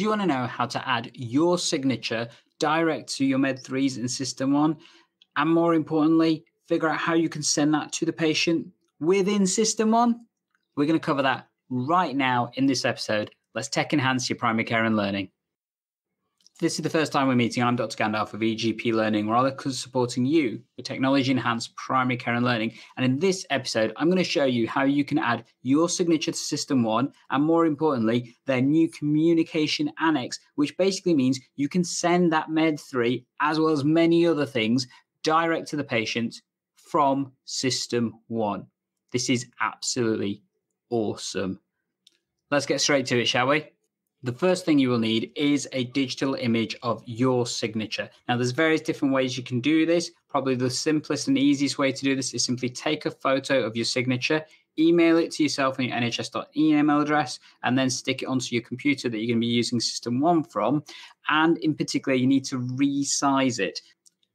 Do you want to know how to add your signature direct to your Med3s in System One? And more importantly, figure out how you can send that to the patient within System One? We're going to cover that right now in this episode. Let's tech enhance your primary care and learning. This is the first time we're meeting. I'm Dr. Gandalf of EGP Learning, where I'm supporting you with technology-enhanced primary care and learning. And in this episode, I'm going to show you how you can add your signature to System One, and more importantly, their new communication annex, which basically means you can send that Med3, as well as many other things, direct to the patient from System One. This is absolutely awesome. Let's get straight to it, shall we? The first thing you will need is a digital image of your signature. Now, there's various different ways you can do this. Probably the simplest and easiest way to do this is simply take a photo of your signature, email it to yourself on your nhs.email address, and then stick it onto your computer that you're going to be using System One from. And in particular, you need to resize it.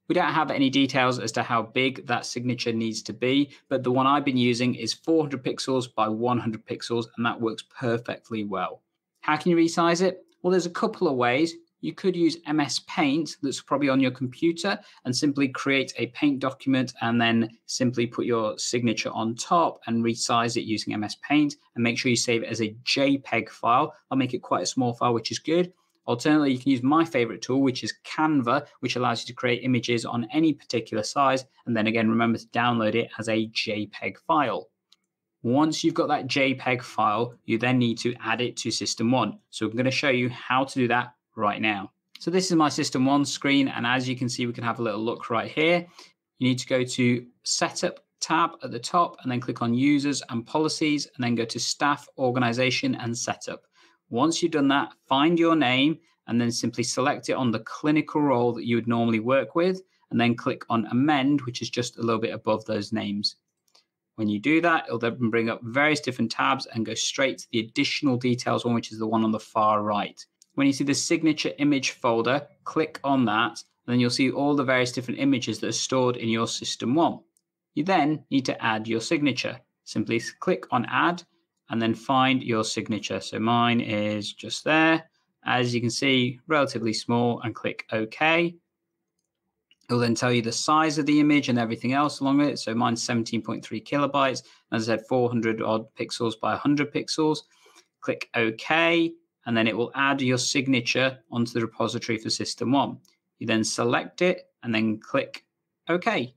We don't have any details as to how big that signature needs to be, but the one I've been using is 400 pixels by 100 pixels, and that works perfectly well. How can you resize it? Well, there's a couple of ways. You could use MS Paint, that's probably on your computer, and simply create a Paint document and then simply put your signature on top and resize it using MS Paint, and make sure you save it as a JPEG file. I'll make it quite a small file, which is good. Alternatively, you can use my favorite tool, which is Canva, which allows you to create images on any particular size. And then again, remember to download it as a JPEG file. Once you've got that JPEG file, you then need to add it to System One. So I'm going to show you how to do that right now. So this is my System One screen. And as you can see, we can have a little look right here. You need to go to Setup tab at the top and then click on Users and Policies, and then go to Staff, Organization and Setup. Once you've done that, find your name and then simply select it on the clinical role that you would normally work with, and then click on Amend, which is just a little bit above those names. When you do that, it'll then bring up various different tabs and go straight to the additional details one, which is the one on the far right. When you see the signature image folder, click on that, and then you'll see all the various different images that are stored in your System One. You then need to add your signature. Simply click on Add and then find your signature. So mine is just there. As you can see, relatively small, and click OK. It will then tell you the size of the image and everything else along with it. So mine's 17.3 kilobytes. As I said, 400 odd pixels by 100 pixels. Click OK, and then it will add your signature onto the repository for System One. You then select it and then click OK.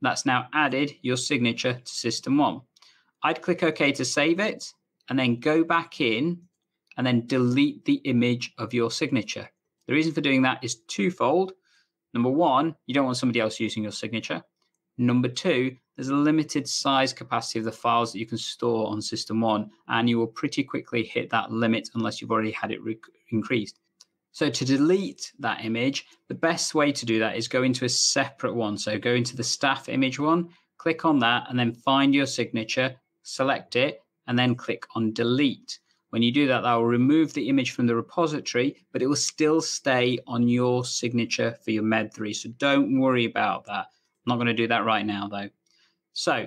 That's now added your signature to System One. I'd click OK to save it, and then go back in and then delete the image of your signature. The reason for doing that is twofold. Number one, you don't want somebody else using your signature. Number two, there's a limited size capacity of the files that you can store on System One, and you will pretty quickly hit that limit unless you've already had it increased. So to delete that image, the best way to do that is go into a separate one. So go into the staff image one, click on that, and then find your signature, select it, and then click on delete. When you do that, that will remove the image from the repository, but it will still stay on your signature for your Med3. So don't worry about that. I'm not going to do that right now, though. So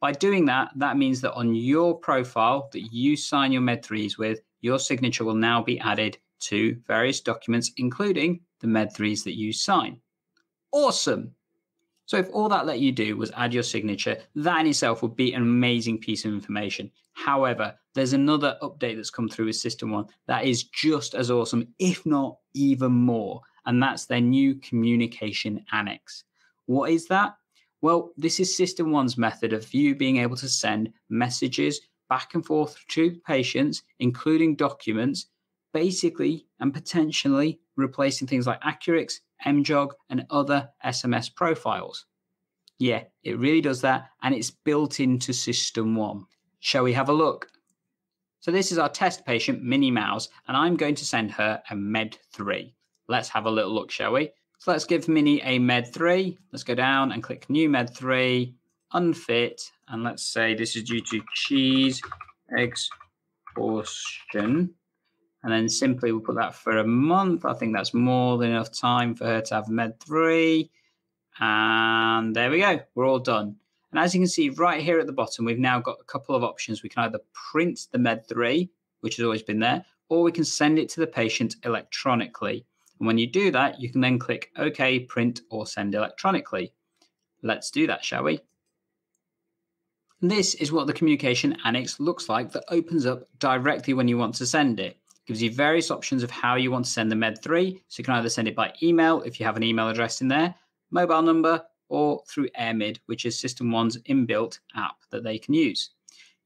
by doing that, that means that on your profile that you sign your Med3s with, your signature will now be added to various documents, including the Med3s that you sign. Awesome. So if all that let you do was add your signature, that in itself would be an amazing piece of information. However, there's another update that's come through with System One that is just as awesome, if not even more. And that's their new communication annex. What is that? Well, this is System One's method of you being able to send messages back and forth to patients, including documents, basically and potentially replacing things like Accurix, MJog and other SMS profiles. Yeah, it really does that, and it's built into System One. Shall we have a look? So this is our test patient, Minnie Mouse, and I'm going to send her a Med3. Let's have a little look, shall we? So let's give Minnie a Med3. Let's go down and click New Med3, Unfit, and let's say this is due to cheese exhaustion. And then simply we'll put that for a month. I think that's more than enough time for her to have Med3. And there we go. We're all done. And as you can see right here at the bottom, we've now got a couple of options. We can either print the Med3, which has always been there, or we can send it to the patient electronically. And when you do that, you can then click OK, print or send electronically. Let's do that, shall we? And this is what the communication annex looks like that opens up directly when you want to send it. It gives you various options of how you want to send the Med3. So you can either send it by email if you have an email address in there, mobile number, or through AirMid, which is System One's inbuilt app that they can use.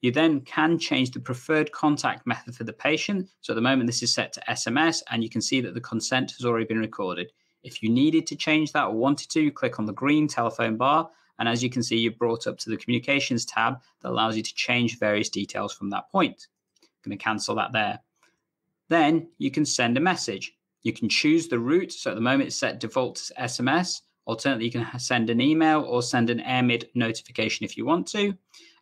You then can change the preferred contact method for the patient. So at the moment, this is set to SMS, and you can see that the consent has already been recorded. If you needed to change that or wanted to, you click on the green telephone bar. And as you can see, you're brought up to the communications tab that allows you to change various details from that point. I'm going to cancel that there. Then you can send a message. You can choose the route. So at the moment, it's set default to SMS. Alternatively, you can send an email or send an AirMid notification if you want to.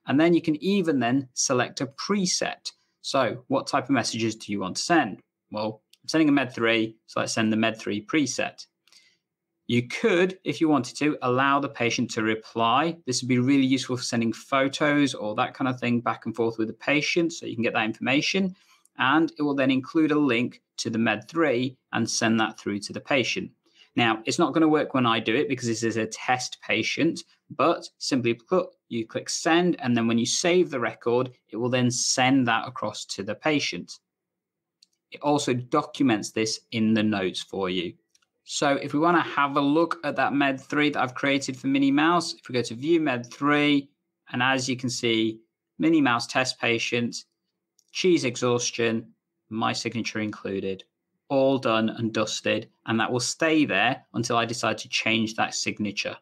And then you can even then select a preset. So what type of messages do you want to send? Well, I'm sending a Med3, so let's send the Med3 preset. You could, if you wanted to, allow the patient to reply. This would be really useful for sending photos or that kind of thing back and forth with the patient, so you can get that information. And it will then include a link to the Med3 and send that through to the patient. Now, it's not going to work when I do it because this is a test patient, but simply put, you click send, and then when you save the record, it will then send that across to the patient. It also documents this in the notes for you. So if we want to have a look at that Med3 that I've created for Minnie Mouse, if we go to view Med3, and as you can see, Minnie Mouse test patient, cheese exhaustion, my signature included. All done and dusted, and that will stay there until I decide to change that signature.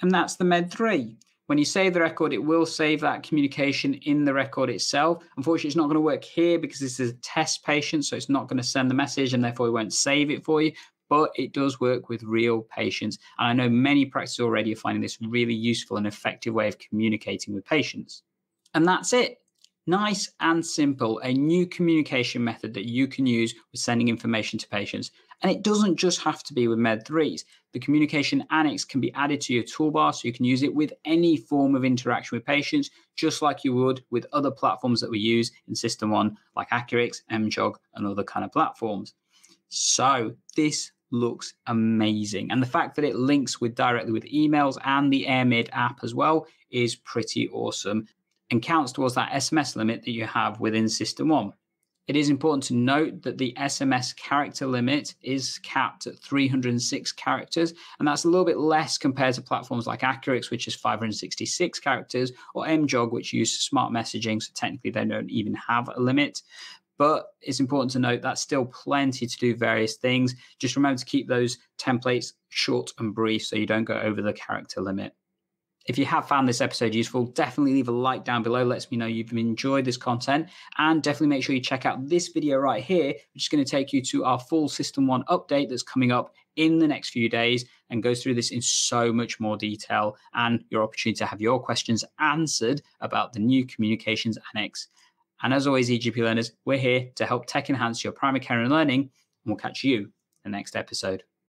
And that's the Med3. When you save the record, it will save that communication in the record itself. Unfortunately, it's not going to work here because this is a test patient, so it's not going to send the message and therefore it won't save it for you, but it does work with real patients. And I know many practices already are finding this really useful and effective way of communicating with patients. And that's it. Nice and simple, a new communication method that you can use with sending information to patients. And it doesn't just have to be with Med3s. The communication annex can be added to your toolbar so you can use it with any form of interaction with patients, just like you would with other platforms that we use in System One, like Accurix, MJog, and other kind of platforms. So this looks amazing. And the fact that it links with directly with emails and the AirMid app as well is pretty awesome, and counts towards that SMS limit that you have within System One. It is important to note that the SMS character limit is capped at 306 characters, and that's a little bit less compared to platforms like Accurix, which is 566 characters, or MJog, which uses smart messaging, so technically they don't even have a limit. But it's important to note that's still plenty to do various things. Just remember to keep those templates short and brief so you don't go over the character limit. If you have found this episode useful, definitely leave a like down below. It lets me know you've enjoyed this content, and definitely make sure you check out this video right here, which is going to take you to our full System One update that's coming up in the next few days and goes through this in so much more detail, and your opportunity to have your questions answered about the new communications annex. And as always, EGP learners, we're here to help tech enhance your primary care and learning, and we'll catch you in the next episode.